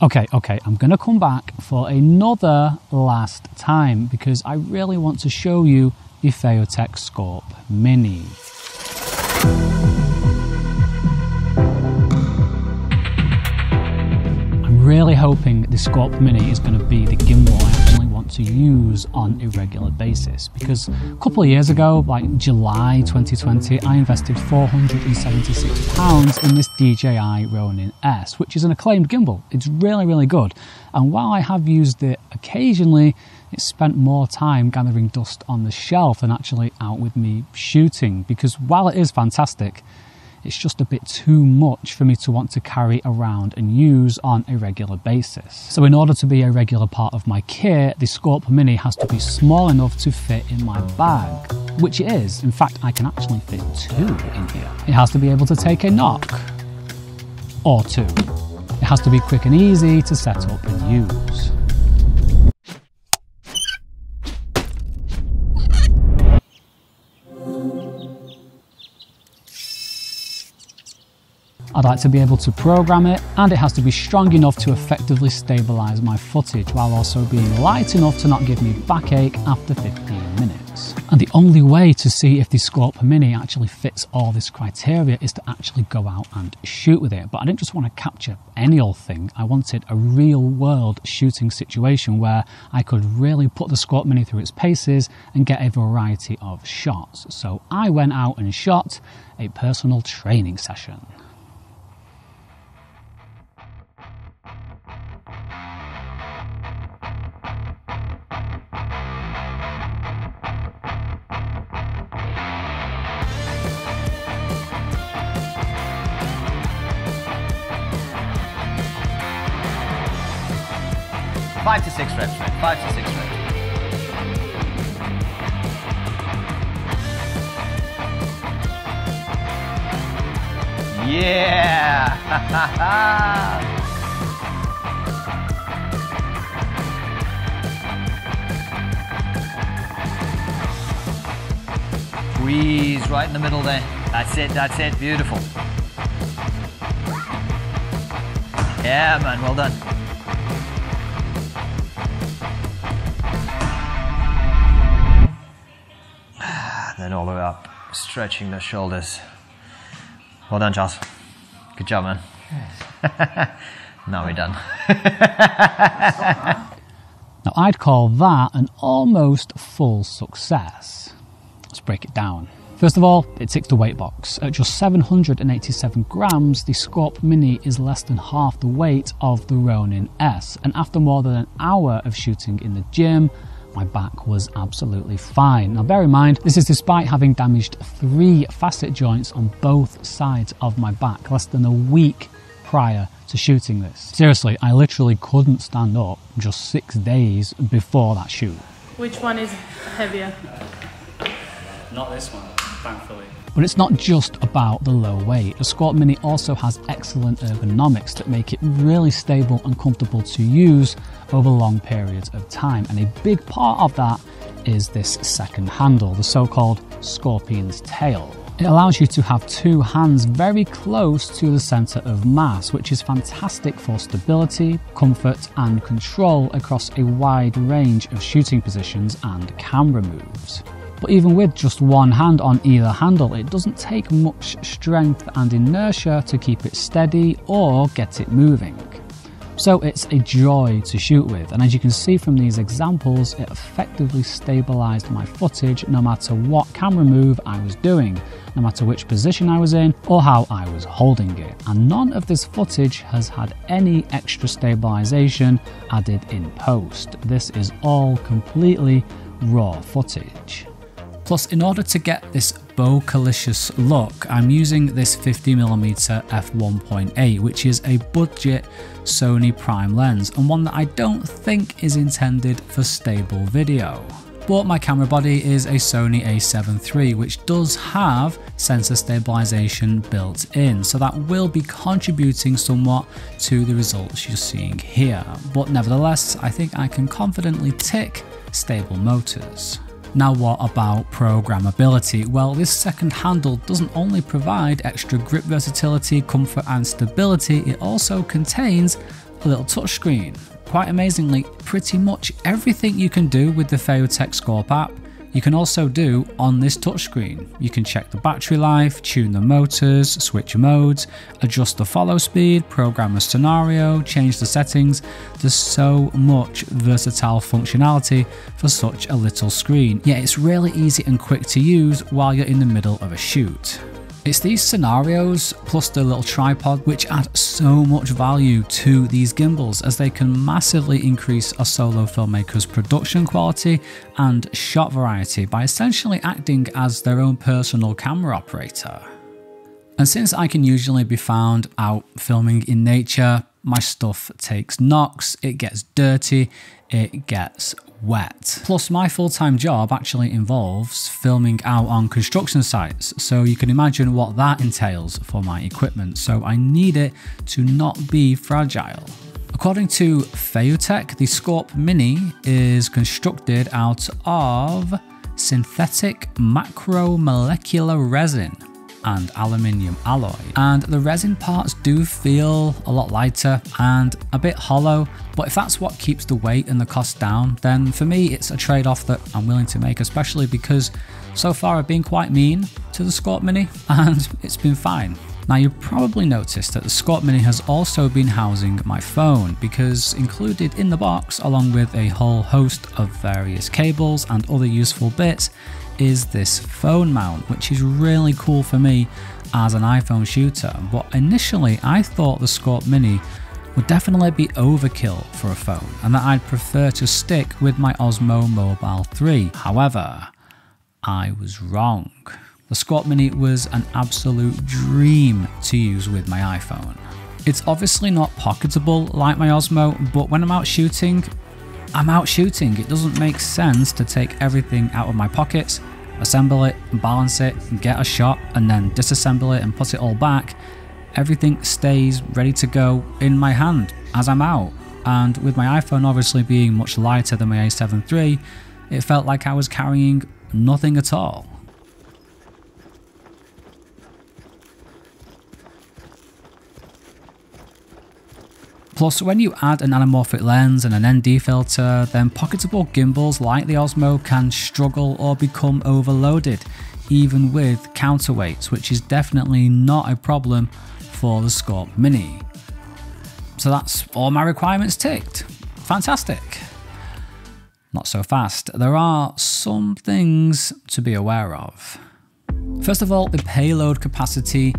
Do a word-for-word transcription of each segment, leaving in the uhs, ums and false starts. Okay, okay, I'm gonna come back for another last time because I really want to show you the Feiyutech Scorp Mini. I'm really hoping the Scorp Mini is gonna be the gimbal I actually want to use on a regular basis, because a couple of years ago, like July twenty twenty, I invested four hundred and seventy-six pounds in this D J I Ronin S, which is an acclaimed gimbal. It's really, really good. And while I have used it occasionally, it spent more time gathering dust on the shelf than actually out with me shooting, because while it is fantastic, it's just a bit too much for me to want to carry around and use on a regular basis. So in order to be a regular part of my kit, the Scorp Mini has to be small enough to fit in my bag, which it is. In fact, I can actually fit two in here. It has to be able to take a knock or two. It has to be quick and easy to set up and use. I'd like to be able to program it, and it has to be strong enough to effectively stabilize my footage while also being light enough to not give me backache after fifteen minutes. And the only way to see if the Scorp Mini actually fits all this criteria is to actually go out and shoot with it. But I didn't just want to capture any old thing. I wanted a real world shooting situation where I could really put the Scorp Mini through its paces and get a variety of shots. So I went out and shot a personal training session. Five to six reps, man. Five to six reps. Yeah! Breeze right in the middle there. That's it, that's it. Beautiful. Yeah, man. Well done. Then all the way up, stretching the shoulders. Well done, Charles. Good job, man. Yes. Now we're done. Now, I'd call that an almost full success. Let's break it down. First of all, it ticks the weight box. At just seven hundred and eighty-seven grams, the Scorp Mini is less than half the weight of the Ronin S, and after more than an hour of shooting in the gym, my back was absolutely fine. Now bear in mind, this is despite having damaged three facet joints on both sides of my back less than a week prior to shooting this. Seriously, I literally couldn't stand up just six days before that shoot. Which one is heavier? Not this one, thankfully. But it's not just about the low weight. The Scorp Mini also has excellent ergonomics that make it really stable and comfortable to use over long periods of time. And a big part of that is this second handle, the so-called scorpion's tail. It allows you to have two hands very close to the center of mass, which is fantastic for stability, comfort, and control across a wide range of shooting positions and camera moves. But even with just one hand on either handle, it doesn't take much strength and inertia to keep it steady or get it moving. So it's a joy to shoot with, and as you can see from these examples, it effectively stabilized my footage no matter what camera move I was doing, no matter which position I was in or how I was holding it. And none of this footage has had any extra stabilization added in post. This is all completely raw footage. Plus, in order to get this bocalicious look, I'm using this fifty millimeter f one point eight, which is a budget Sony prime lens, and one that I don't think is intended for stable video. But my camera body is a Sony a seven three, which does have sensor stabilization built in, so that will be contributing somewhat to the results you're seeing here. But nevertheless, I think I can confidently tick stable motors. Now what about programmability? Well, this second handle doesn't only provide extra grip versatility, comfort and stability, it also contains a little touchscreen. Quite amazingly, pretty much everything you can do with the Feiyutech Scorp app, you can also do on this touchscreen. You can check the battery life, tune the motors, switch modes, adjust the follow speed, program a scenario, change the settings. There's so much versatile functionality for such a little screen. Yeah, it's really easy and quick to use while you're in the middle of a shoot. It's these scenarios plus the little tripod which add so much value to these gimbals, as they can massively increase a solo filmmaker's production quality and shot variety by essentially acting as their own personal camera operator. And since I can usually be found out filming in nature, my stuff takes knocks, it gets dirty, it gets wet. Plus, my full-time job actually involves filming out on construction sites, so you can imagine what that entails for my equipment, so I need it to not be fragile. According to Feiyutech, the Scorp Mini is constructed out of synthetic macromolecular resin and aluminium alloy, and the resin parts do feel a lot lighter and a bit hollow, but if that's what keeps the weight and the cost down, then for me it's a trade-off that I'm willing to make, especially because so far I've been quite mean to the Scorp Mini and it's been fine. Now, you probably noticed that the Scorp Mini has also been housing my phone, because included in the box, along with a whole host of various cables and other useful bits, is this phone mount, which is really cool for me as an iPhone shooter. But initially I thought the Scorp Mini would definitely be overkill for a phone, and that I'd prefer to stick with my Osmo Mobile three. However, I was wrong. The Scorp Mini was an absolute dream to use with my iPhone. It's obviously not pocketable like my Osmo, but when I'm out shooting, I'm out shooting. It doesn't make sense to take everything out of my pockets, assemble it, balance it, get a shot, and then disassemble it and put it all back. Everything stays ready to go in my hand as I'm out. And with my iPhone obviously being much lighter than my A seven three, it felt like I was carrying nothing at all. Plus, when you add an anamorphic lens and an N D filter, then pocketable gimbals like the Osmo can struggle or become overloaded, even with counterweights, which is definitely not a problem for the Scorp Mini. So that's all my requirements ticked. Fantastic. Not so fast. There are some things to be aware of. First of all, the payload capacity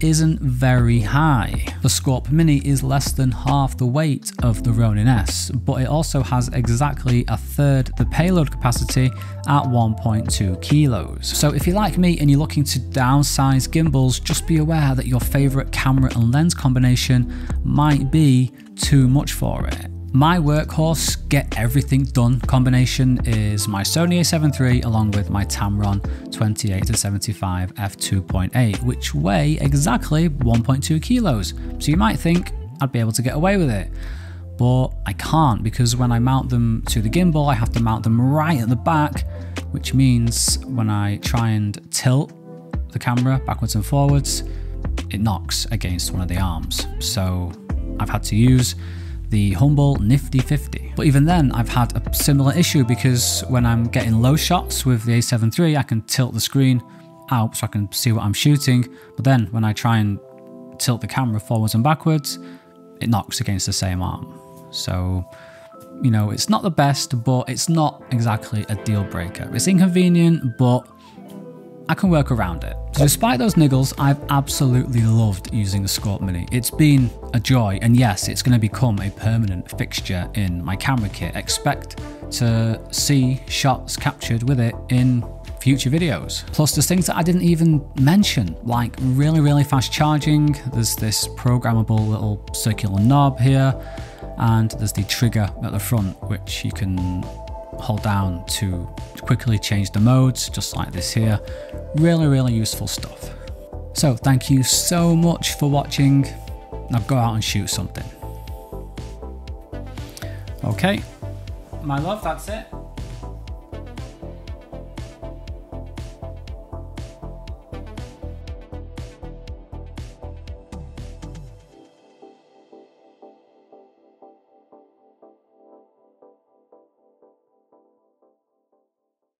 isn't very high. The Scorp Mini is less than half the weight of the Ronin S, but it also has exactly a third the payload capacity at one point two kilos. So if you're like me and you're looking to downsize gimbals, just be aware that your favorite camera and lens combination might be too much for it. My workhorse, get everything done combination is my Sony A seven three along with my Tamron twenty-eight to seventy-five f two point eight, which weigh exactly one point two kilos. So you might think I'd be able to get away with it, but I can't, because when I mount them to the gimbal, I have to mount them right at the back, which means when I try and tilt the camera backwards and forwards, it knocks against one of the arms. So I've had to use the humble nifty fifty. But even then I've had a similar issue, because when I'm getting low shots with the A seven three, I can tilt the screen out so I can see what I'm shooting, but then when I try and tilt the camera forwards and backwards, it knocks against the same arm. So, you know, it's not the best, but it's not exactly a deal breaker. It's inconvenient, but I can work around it. So despite those niggles, I've absolutely loved using the Scorp Mini. It's been a joy, and yes, it's going to become a permanent fixture in my camera kit. Expect to see shots captured with it in future videos. Plus, there's things that I didn't even mention, like really, really fast charging. There's this programmable little circular knob here, and there's the trigger at the front, which you can hold down to quickly change the modes, just like this here. Really, really useful stuff. So thank you so much for watching. Now go out and shoot something. Okay, my love, that's it.